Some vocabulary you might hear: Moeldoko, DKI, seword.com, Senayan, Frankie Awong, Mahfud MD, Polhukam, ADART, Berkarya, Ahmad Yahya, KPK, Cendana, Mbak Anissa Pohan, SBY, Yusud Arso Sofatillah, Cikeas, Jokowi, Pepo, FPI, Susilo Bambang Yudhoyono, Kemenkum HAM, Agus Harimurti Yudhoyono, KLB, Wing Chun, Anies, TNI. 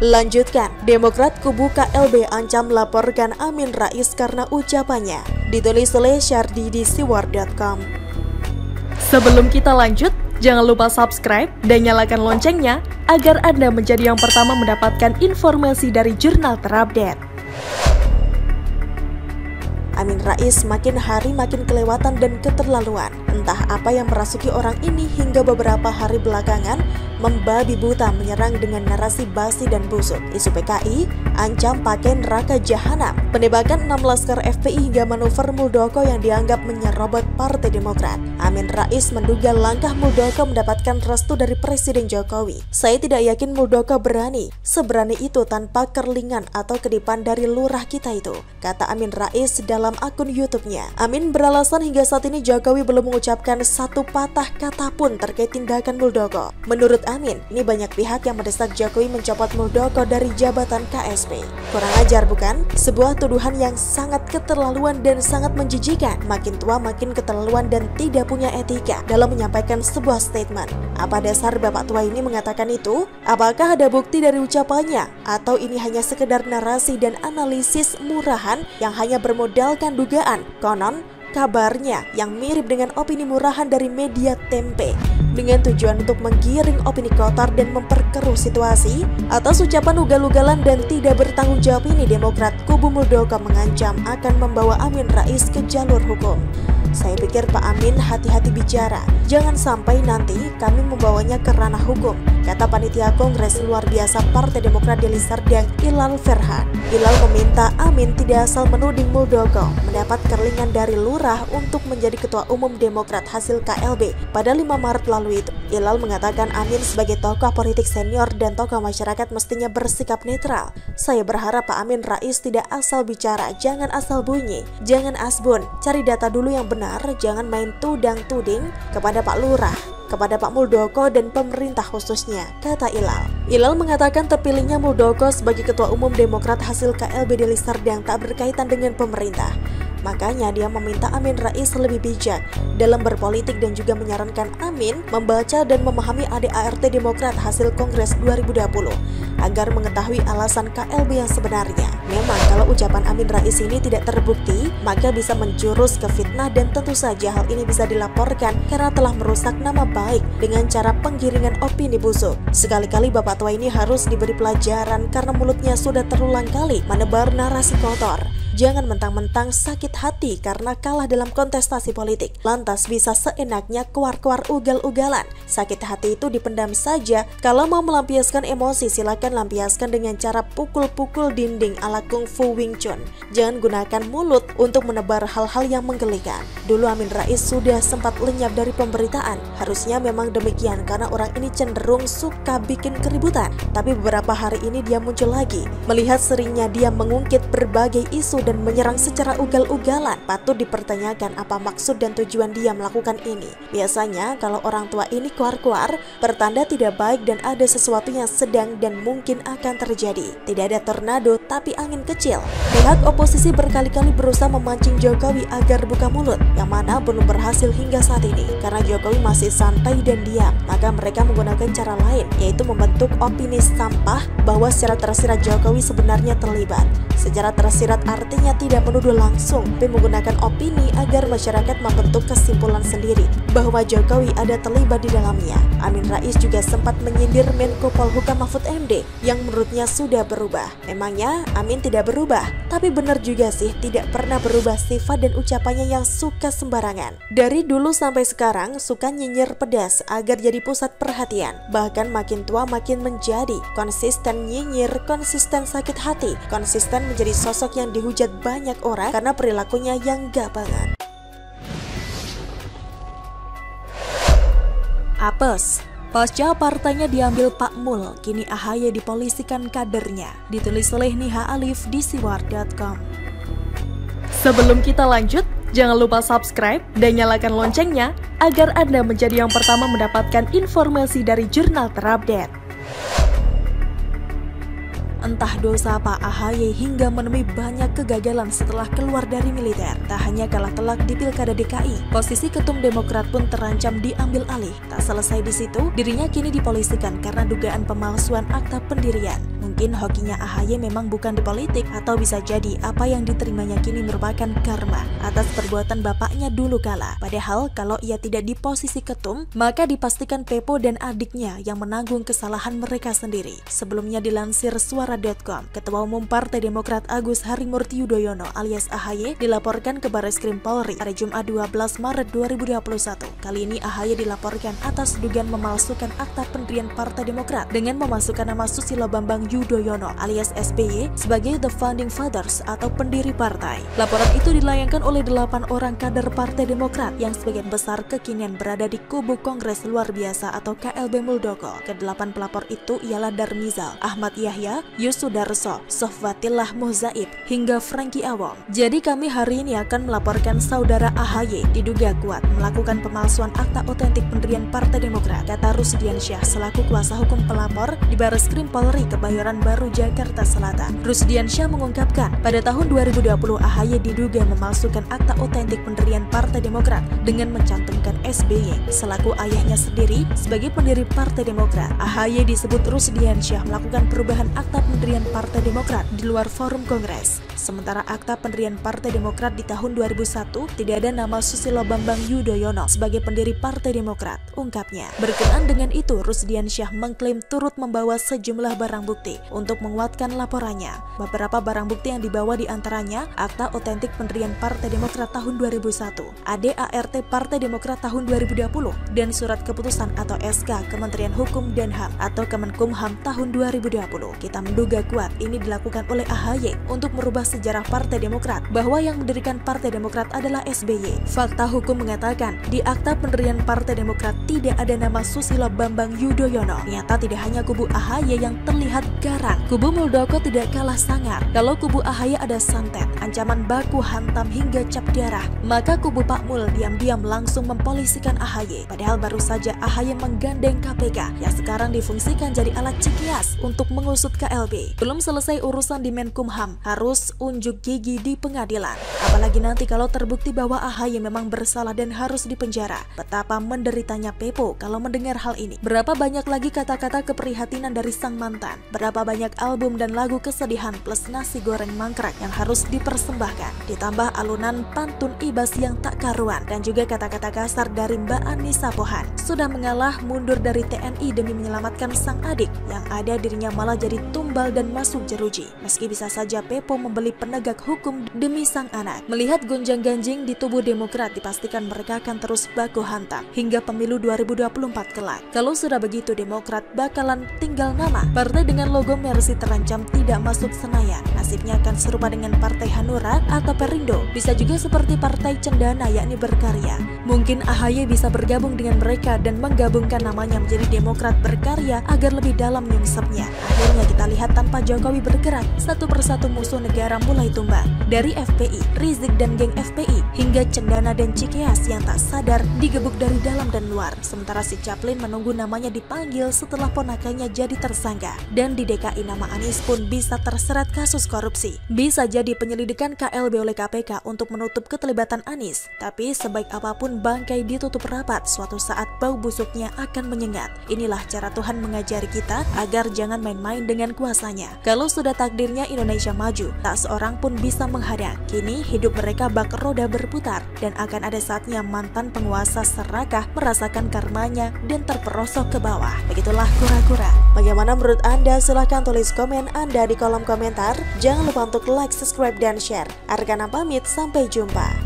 Lanjutkan, Demokrat kubu KLB ancam laporkan Amien Rais karena ucapannya. Ditulis oleh Shardy di seword.com. Sebelum kita lanjut, jangan lupa subscribe dan nyalakan loncengnya agar Anda menjadi yang pertama mendapatkan informasi dari jurnal terupdate. Amien Rais makin hari makin kelewatan dan keterlaluan. Entah apa yang merasuki orang ini hingga beberapa hari belakangan membabi buta menyerang dengan narasi basi dan busuk. Isu PKI ancam pakai neraka jahanam. Penembakan 6 laskar FPI hingga manuver Moeldoko yang dianggap menyerobot Partai Demokrat. Amien Rais menduga langkah Moeldoko mendapatkan restu dari Presiden Jokowi. Saya tidak yakin Moeldoko berani. Seberani itu tanpa kerlingan atau kedipan dari lurah kita itu, kata Amien Rais dalam akun YouTube-nya. Amien beralasan hingga saat ini Jokowi belum mengucapkan satu patah kata pun terkait tindakan Moeldoko. Menurut Amien, ini banyak pihak yang mendesak Jokowi mencopot Moeldoko dari jabatan KSP. Kurang ajar bukan? Sebuah tuduhan yang sangat keterlaluan dan sangat menjijikan. Makin tua makin keterlaluan dan tidak punya etika dalam menyampaikan sebuah statement. Apa dasar bapak tua ini mengatakan itu? Apakah ada bukti dari ucapannya? Atau ini hanya sekedar narasi dan analisis murahan yang hanya bermodal dugaan, konon kabarnya yang mirip dengan opini murahan dari media tempe, dengan tujuan untuk menggiring opini kotor dan memperkeruh situasi. Atas ucapan ugal-ugalan dan tidak bertanggung jawab ini, Demokrat kubu Moeldoko mengancam akan membawa Amien Rais ke jalur hukum. Saya pikir Pak Amien hati-hati bicara, jangan sampai nanti kami membawanya ke ranah hukum, kata Panitia Kongres Luar Biasa Partai Demokrat di Lisard Ilal Ferhat. Ilal meminta Amien tidak asal menuding Moeldoko mendapat kerlingan dari lurah untuk menjadi ketua umum Demokrat hasil KLB pada 5 Maret lalu itu. Ilal mengatakan Amien sebagai tokoh politik senior dan tokoh masyarakat mestinya bersikap netral. Saya berharap Pak Amien Rais tidak asal bicara, jangan asal bunyi, jangan asbun, cari data dulu yang benar. Jangan main tudang-tuding kepada Pak Lurah, kepada Pak Moeldoko dan pemerintah khususnya, kata Ilal. Ilal mengatakan terpilihnya Moeldoko sebagai ketua umum Demokrat hasil KLB di Lisard yang tak berkaitan dengan pemerintah. Makanya dia meminta Amien Rais lebih bijak dalam berpolitik dan juga menyarankan Amien membaca dan memahami ADART Demokrat hasil Kongres 2020 agar mengetahui alasan KLB yang sebenarnya. Memang kalau ucapan Amien Rais ini tidak terbukti, maka bisa menjurus ke fitnah dan tentu saja hal ini bisa dilaporkan karena telah merusak nama baik dengan cara penggiringan opini busuk. Sekali-kali bapak tua ini harus diberi pelajaran karena mulutnya sudah terulang kali menebar narasi kotor. Jangan mentang-mentang sakit hati karena kalah dalam kontestasi politik, lantas bisa seenaknya keluar-keluar ugal-ugalan. Sakit hati itu dipendam saja. Kalau mau melampiaskan emosi, silakan lampiaskan dengan cara pukul-pukul dinding ala kungfu Wing Chun. Jangan gunakan mulut untuk menebar hal-hal yang menggelikan. Dulu Amien Rais sudah sempat lenyap dari pemberitaan. Harusnya memang demikian karena orang ini cenderung suka bikin keributan. Tapi beberapa hari ini dia muncul lagi. Melihat seringnya dia mengungkit berbagai isu dan menyerang secara ugal-ugalan, patut dipertanyakan apa maksud dan tujuan dia melakukan ini. Biasanya kalau orang tua ini keluar-keluar, pertanda tidak baik dan ada sesuatu yang sedang dan mungkin akan terjadi. Tidak ada tornado tapi angin kecil. Pihak oposisi berkali-kali berusaha memancing Jokowi agar buka mulut, yang mana belum berhasil hingga saat ini. Karena Jokowi masih santai dan diam, maka mereka menggunakan cara lain, yaitu membentuk opini sampah bahwa secara tersirat Jokowi sebenarnya terlibat. Secara tersirat artinya tidak menuduh langsung, tapi menggunakan opini agar masyarakat membentuk kesimpulan sendiri bahwa Jokowi ada terlibat di dalamnya. Amien Rais juga sempat menyindir Menko Polhukam Mahfud MD yang menurutnya sudah berubah. Memangnya Amien tidak berubah, tapi benar juga sih tidak pernah berubah sifat dan ucapannya yang suka sembarangan. Dari dulu sampai sekarang suka nyinyir pedas agar jadi pusat perhatian. Bahkan makin tua makin menjadi konsisten nyinyir, konsisten sakit hati, konsisten menjadi sosok yang dihujat banyak orang karena perilakunya yang gak banget. Apes. Pasca partainya diambil Pak Mul, kini AHY dipolisikan kadernya. Ditulis oleh Niha Alif di seword.com. Sebelum kita lanjut, jangan lupa subscribe dan nyalakan loncengnya agar Anda menjadi yang pertama mendapatkan informasi dari jurnal terupdate. Entah dosa Pak AHY hingga menemui banyak kegagalan setelah keluar dari militer. Tak hanya kalah telak di Pilkada DKI, posisi ketum Demokrat pun terancam diambil alih. Tak selesai di situ, dirinya kini dipolisikan karena dugaan pemalsuan akta pendirian. Mungkin hokinya AHY memang bukan di politik, atau bisa jadi apa yang diterimanya kini merupakan karma atas perbuatan bapaknya dulu kala. Padahal kalau ia tidak di posisi ketum, maka dipastikan Pepo dan adiknya yang menanggung kesalahan mereka sendiri. Sebelumnya dilansir seword.com, Ketua Umum Partai Demokrat Agus Harimurti Yudhoyono alias AHY dilaporkan ke Bareskrim Polri pada Jumat 12 Maret 2021. Kali ini AHY dilaporkan atas dugaan memalsukan akta pendirian Partai Demokrat dengan memasukkan nama Susilo Bambang Yudhoyono alias SBY sebagai The Founding Fathers atau pendiri partai. Laporan itu dilayangkan oleh 8 orang kader Partai Demokrat yang sebagian besar kekinian berada di kubu Kongres Luar Biasa atau KLB Moeldoko. Kedelapan pelapor itu ialah Darmizal, Ahmad Yahya, Yusud Arso Sofatillah Muzaib, hingga Frankie Awong. Jadi kami hari ini akan melaporkan saudara AHY diduga kuat melakukan pemalsuan akta otentik pendirian Partai Demokrat, kata Rusdiansyah selaku kuasa hukum pelapor di Bareskrim Polri Kebayoran Baru, Jakarta Selatan. Rusdiansyah mengungkapkan, pada tahun 2020 AHY diduga memalsukan akta otentik pendirian Partai Demokrat dengan mencantumkan SBY selaku ayahnya sendiri sebagai pendiri Partai Demokrat. AHY disebut Rusdiansyah melakukan perubahan akta pendirian Partai Demokrat di luar forum Kongres. Sementara akta pendirian Partai Demokrat di tahun 2001 tidak ada nama Susilo Bambang Yudhoyono sebagai pendiri Partai Demokrat, ungkapnya. Berkenaan dengan itu, Rusdiansyah mengklaim turut membawa sejumlah barang bukti untuk menguatkan laporannya. Beberapa barang bukti yang dibawa diantaranya akta otentik pendirian Partai Demokrat tahun 2001, ADART Partai Demokrat tahun 2020, dan surat keputusan atau SK Kementerian Hukum dan HAM atau Kemenkum HAM tahun 2020. Kita menduga kuat ini dilakukan oleh AHY untuk merubah sejarah Partai Demokrat, bahwa yang mendirikan Partai Demokrat adalah SBY. Fakta hukum mengatakan di akta pendirian Partai Demokrat tidak ada nama Susilo Bambang Yudhoyono. Nyata tidak hanya kubu AHY yang terlihat garang, kubu Moeldoko tidak kalah sangar. Kalau kubu AHY ada santet, ancaman baku hantam hingga cap darah, maka kubu Pak Mul diam-diam langsung mempolisikan AHY. Padahal baru saja AHY menggandeng KPK yang sekarang difungsikan jadi alat cikias untuk mengusut KLB. Belum selesai urusan di Menkumham, harus unjuk gigi di pengadilan. Apalagi nanti kalau terbukti bahwa AHY memang bersalah dan harus dipenjara. Betapa menderitanya Pepo kalau mendengar hal ini. Berapa banyak lagi kata-kata keprihatinan dari sang mantan, berapa banyak album dan lagu kesedihan plus nasi goreng mangkrak yang harus dipersembahkan, ditambah alunan pantun ibas yang tak karuan dan juga kata-kata kasar dari Mbak Anissa Pohan. Sudah mengalah mundur dari TNI demi menyelamatkan sang adik, yang ada dirinya malah jadi tumbal dan masuk jeruji. Meski bisa saja Pepo membeli penegak hukum demi sang anak. Melihat gonjang-ganjing di tubuh Demokrat, dipastikan mereka akan terus baku hantam hingga pemilu 2024 kelak. Kalau sudah begitu, Demokrat bakalan tinggal nama. Partai dengan logo Mercy terancam tidak masuk Senayan. Nasibnya akan serupa dengan Partai Hanura atau Perindo. Bisa juga seperti Partai Cendana yakni Berkarya. Mungkin AHY bisa bergabung dengan mereka dan menggabungkan namanya menjadi Demokrat Berkarya agar lebih dalam menyungsepnya. Akhirnya kita lihat tanpa Jokowi bergerak, satu persatu musuh negara mulai tumbang. Dari FPI, Rizik dan geng FPI, hingga Cendana dan Cikeas yang tak sadar digebuk dari dalam dan luar. Sementara si Chaplin menunggu namanya dipanggil setelah ponakannya jadi tersangka. Dan di DKI nama Anies pun bisa terseret kasus korupsi. Bisa jadi penyelidikan KLB oleh KPK untuk menutup keterlibatan Anies, tapi sebaik apapun bangkai ditutup rapat, suatu saat bau busuknya akan menyengat. Inilah cara Tuhan mengajari kita agar jangan main-main dengan kuasanya. Kalau sudah takdirnya Indonesia maju, tak seorang pun bisa menghadang. Kini hidup mereka bak roda berputar, dan akan ada saatnya mantan penguasa serakah merasakan karmanya dan terperosok ke bawah. Begitulah kura-kura. Bagaimana menurut Anda? Silahkan tulis komen Anda di kolom komentar. Jangan lupa untuk like, subscribe, dan share. Argana pamit, sampai jumpa.